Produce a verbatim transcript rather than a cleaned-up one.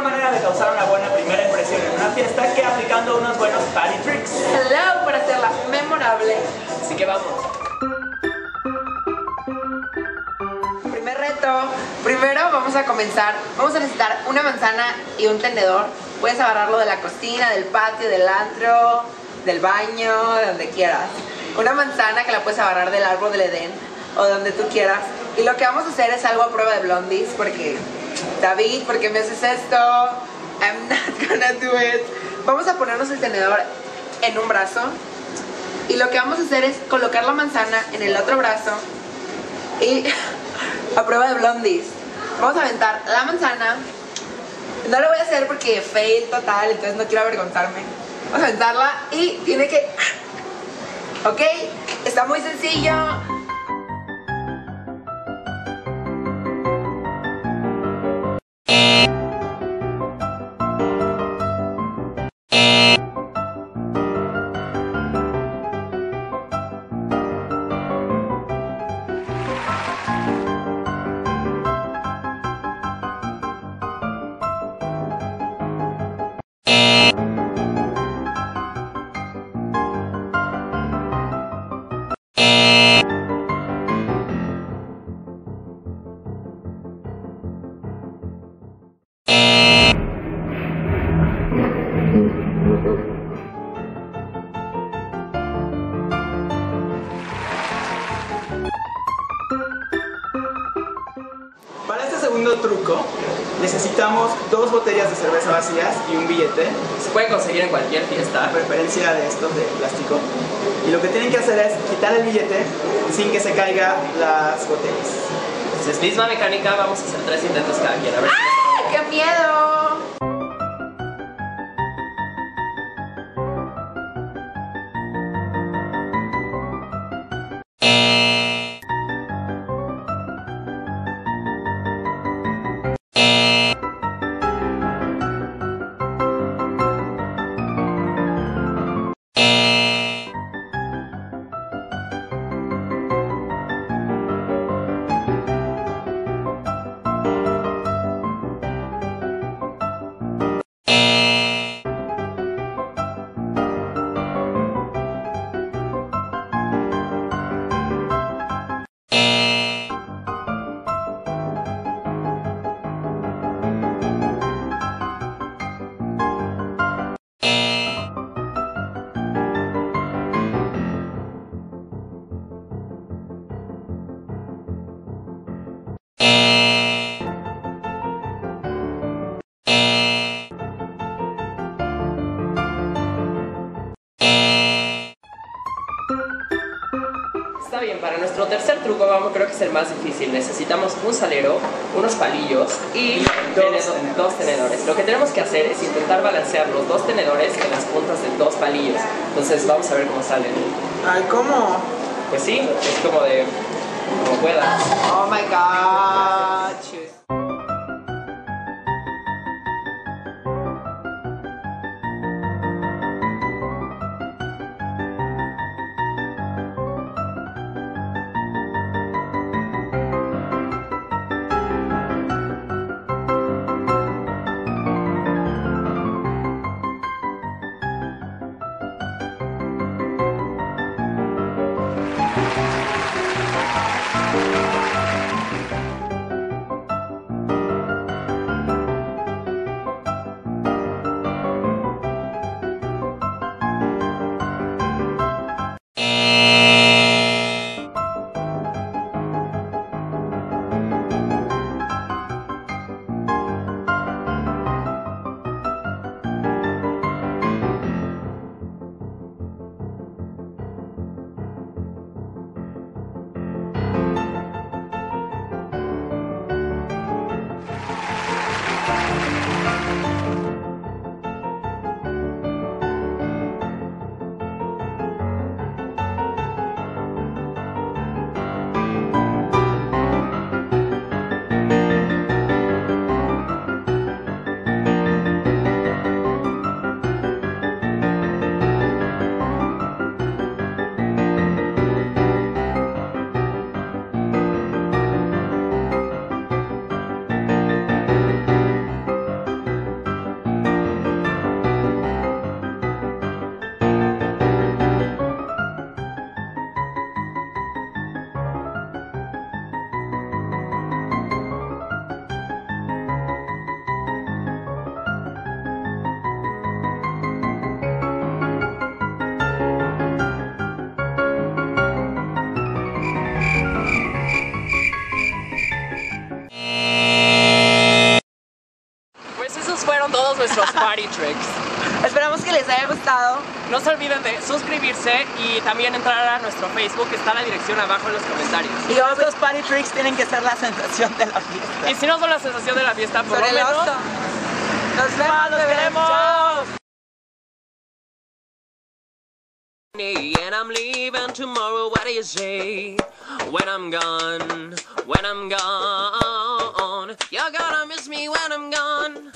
mejor manera de causar una buena primera impresión en una fiesta que aplicando unos buenos party tricks. Hello, para hacerla memorable. Así que vamos. Primer reto. Primero vamos a comenzar. Vamos a necesitar una manzana y un tenedor. Puedes agarrarlo de la cocina, del patio, del antro, del baño, de donde quieras. Una manzana que la puedes agarrar del árbol del Edén o de donde tú quieras. Y lo que vamos a hacer es algo a prueba de Blondies porque... David, ¿por qué me haces esto? I'm not gonna do it. Vamos a ponernos el tenedor en un brazo. Y lo que vamos a hacer es colocar la manzana en el otro brazo. Y a prueba de Blondies. Vamos a aventar la manzana. No lo voy a hacer porque fail total, entonces no quiero avergonzarme. Vamos a aventarla y tiene que... Ok, está muy sencillo. Para este segundo truco necesitamos dos botellas de cerveza vacías y un billete. Se puede conseguir en cualquier fiesta, a preferencia de estos de plástico. Y lo que tienen que hacer es quitar el billete sin que se caigan las botellas. Entonces, misma mecánica, vamos a hacer tres intentos cada quien. A ver. ¡Ah! ¡Qué miedo! Está bien, para nuestro tercer truco, vamos, creo que es el más difícil. Necesitamos un salero, unos palillos y dos, dos tenedores. Lo que tenemos que hacer es intentar balancear los dos tenedores en las puntas de dos palillos. Entonces vamos a ver cómo salen. Ay, ¿cómo? Pues sí, es como de... como puedas. Oh my God. nuestros party tricks. Esperamos que les haya gustado. No se olviden de suscribirse y también entrar a nuestro Facebook, que está la dirección abajo en los comentarios. Y los party tricks tienen que ser la sensación de la fiesta. Y si no son la sensación de la fiesta, por lo menos... ¡Nos vemos! ¡Nos vemos! And I'm leaving tomorrow, what do you say? When I'm gone, when I'm gone, you're gonna miss me when I'm gone.